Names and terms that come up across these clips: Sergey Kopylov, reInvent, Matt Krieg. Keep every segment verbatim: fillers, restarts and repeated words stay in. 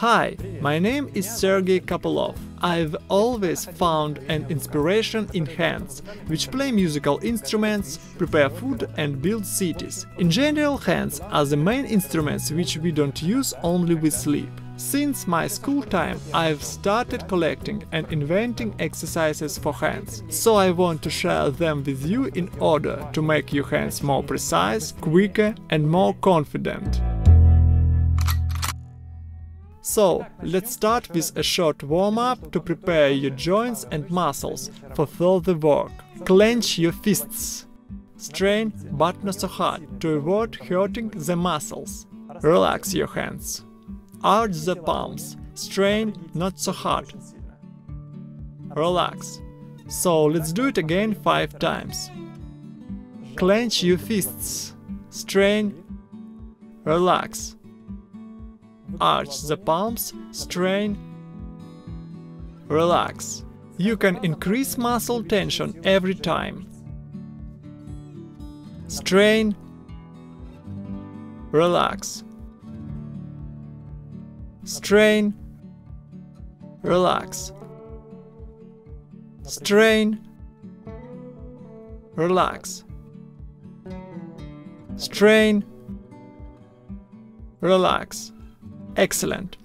Hi, my name is Sergey Kopylov. I've always found an inspiration in hands, which play musical instruments, prepare food and build cities. In general, hands are the main instruments which we don't use only with sleep. Since my school time, I've started collecting and inventing exercises for hands, so I want to share them with you in order to make your hands more precise, quicker and more confident. So, let's start with a short warm-up to prepare your joints and muscles for further work. Clench your fists. Strain, but not so hard, to avoid hurting the muscles. Relax your hands. Arch the palms. Strain, not so hard. Relax. So, let's do it again five times. Clench your fists. Strain. Relax. Arch the palms, strain, relax. You can increase muscle tension every time. Strain, relax. Strain, relax. Strain, relax. Strain, relax. Excellent!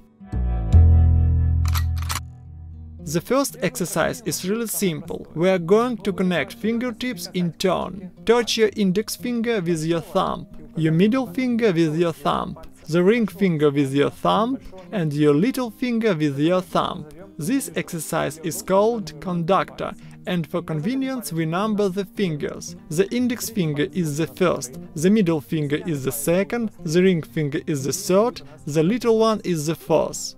The first exercise is really simple. We are going to connect fingertips in turn. Touch your index finger with your thumb, your middle finger with your thumb, the ring finger with your thumb and your little finger with your thumb. This exercise is called conductor, and for convenience we number the fingers. The index finger is the first, the middle finger is the second, the ring finger is the third, the little one is the fourth.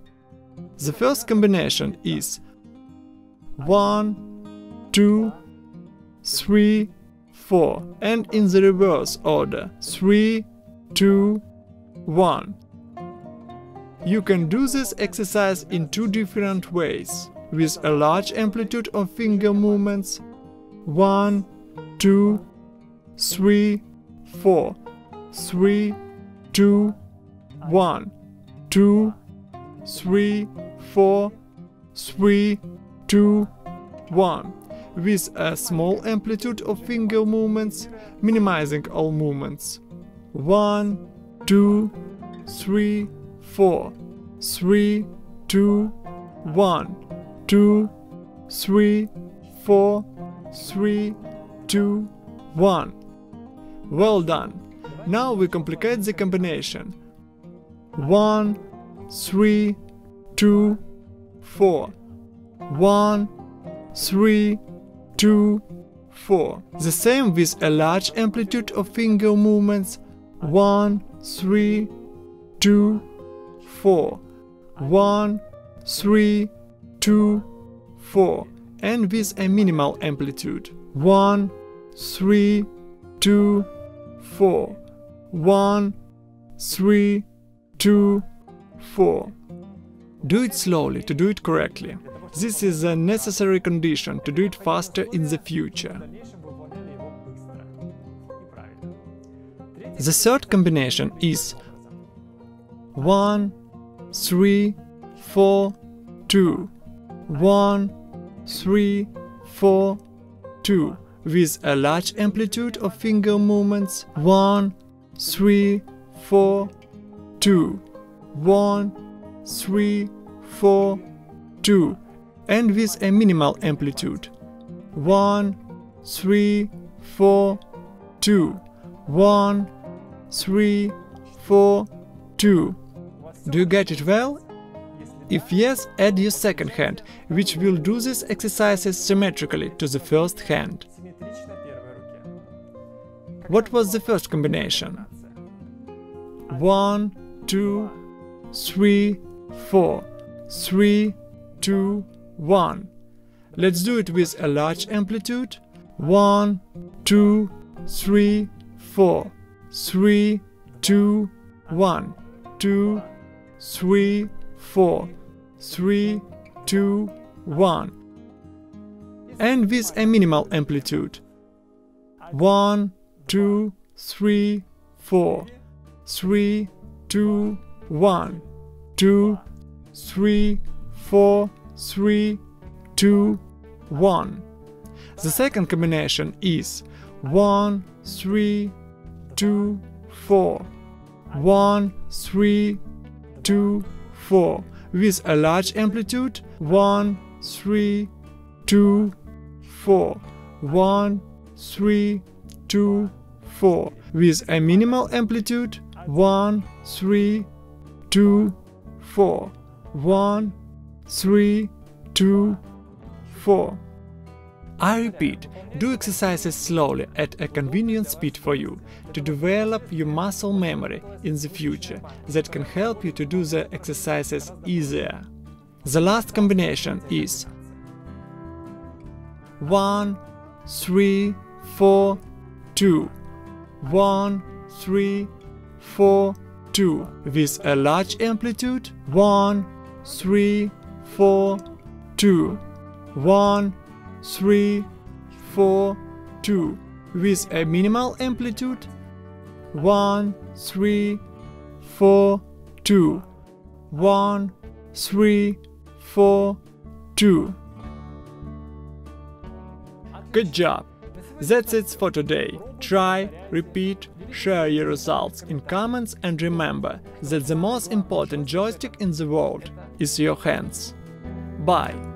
The first combination is one, two, three, four, and in the reverse order three, two, one. You can do this exercise in two different ways. With a large amplitude of finger movements one, two, three, four, three, two, one, two, three, four, three, two, one. With a small amplitude of finger movements, minimizing all movements one, two, three, four, three, two, one, two, three, four, three, two, one. Well done! Now we complicate the combination one, three, two, four. one, three, two, four. The same with a large amplitude of finger movements one, three, two, four. one, three, two, four, and with a minimal amplitude one, three, two, four, one, three, two, four. Do it slowly to do it correctly. This is a necessary condition to do it faster in the future. The third combination is one, three, four, two. one, three, four, two. With a large amplitude of finger movements one, three, four, two. one, three, four, two. And with a minimal amplitude one, three, four, two. one, three, four, two. Do you get it well? If yes, add your second hand, which will do these exercises symmetrically to the first hand. What was the first combination? one, two, three, four. three, two, one. Let's do it with a large amplitude. one, two, three, four. three, two, one. two, three, four. three, two, one. And with a minimal amplitude one, two, three, four. three, two, one. two, three, four, three, two, one. The second combination is one, three, two, four. one, three, two, four. With a large amplitude, one, three, two, four. one, three, two, four. With a minimal amplitude, one, three, two, four. one, three, two, four. I repeat, do exercises slowly at a convenient speed for you, to develop your muscle memory in the future that can help you to do the exercises easier. The last combination is one, three, four, two. one, three, four, two. With a large amplitude, one, three, four, two. one, three, four, two. With a minimal amplitude, one, three, four, two. one, three, four, two. Good job! That's it for today. Try, repeat, share your results in comments, and remember that the most important joystick in the world is your hands. Bye!